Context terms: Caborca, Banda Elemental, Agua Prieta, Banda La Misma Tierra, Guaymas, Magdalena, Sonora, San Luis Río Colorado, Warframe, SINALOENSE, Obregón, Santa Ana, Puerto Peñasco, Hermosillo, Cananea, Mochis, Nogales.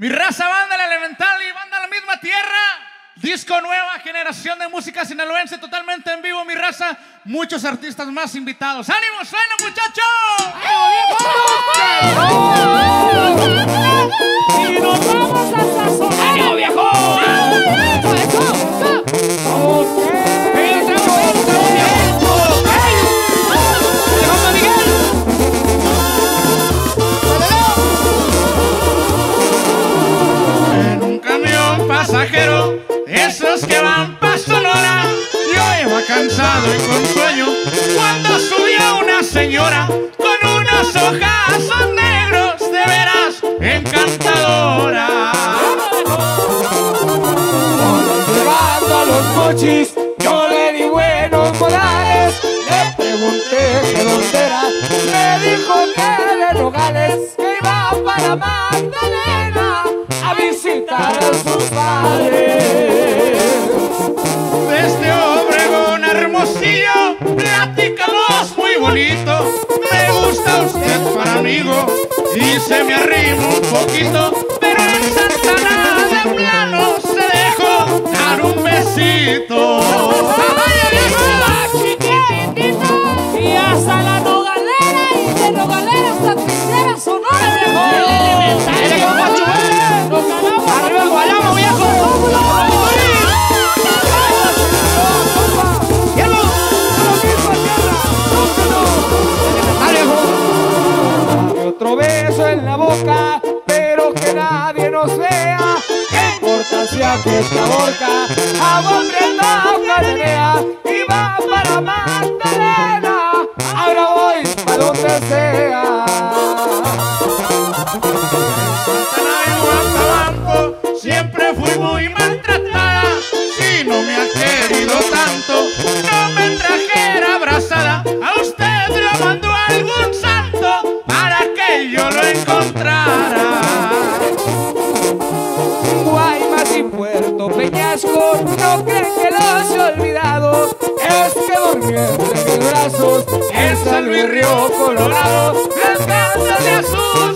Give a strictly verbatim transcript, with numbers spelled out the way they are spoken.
Mi raza, banda la elemental y banda la misma tierra. Disco Nueva Generación de Música Sinaloense, totalmente en vivo, mi raza. Muchos artistas más invitados. ¡Ánimo, suena, muchachos! ¡Y nos vamos a sazonar! ¡Ánimo, viejo! En un camión pasajero, esos que van pa' Sonora, yo iba cansado y con sueño, cuando subió una señora con unos ojazos negros de veras encantadora. Llevando a los mochis, yo le di buenos modales, le pregunté que dónde era, me dijo que de Nogales, que iba para Magdalena a visitar a sus padres. Desde Obregón a Hermosillo platicamos muy bonito. Me gusta usted para amigo y se me arrima un poquito, pero en Santa Ana de plano se dejó dar un besito. ¡Ay, chiquitito! Y hasta la Nogalera y de Nogalera hasta Tristera, Sonora, mejor. ¡Arriba el guayabo, viejo! Otro beso en la boca, pero que nadie nos vea. ¡Qué importancia que es Caborca! ¡Agua Prieta, Cananea! ¡Y va para Magdalena! ¡Ahora voy para donde sea! Siempre fui muy maltratada, si no me ha querido tanto, no me trajera abrazada. A usted lo mandó algún santo para que yo lo encontrara. Guaymas y Puerto Peñasco, no creen que los he olvidado, es que dormí entre mis brazos en San Luis Río Colorado, las casas de azul.